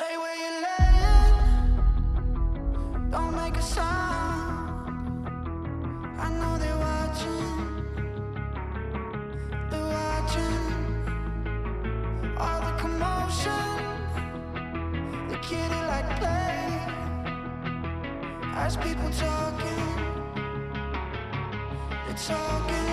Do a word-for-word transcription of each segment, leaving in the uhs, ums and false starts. Lay where you're laying, don't make a sound. I know they're watching, they're watching all the commotion, the kitty like play, as people talking, they're talking.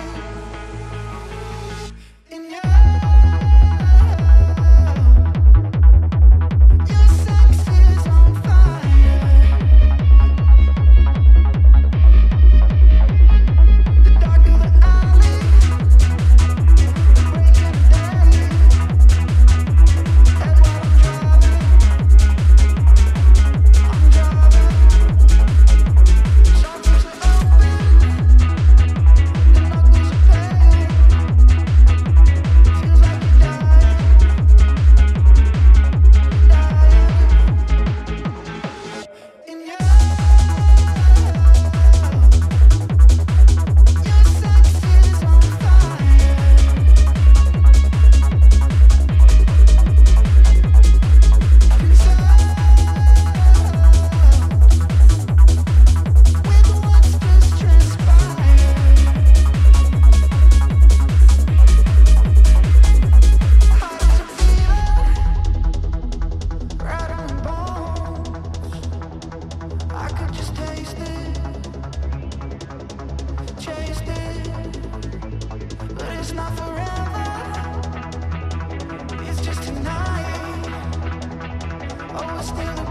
Still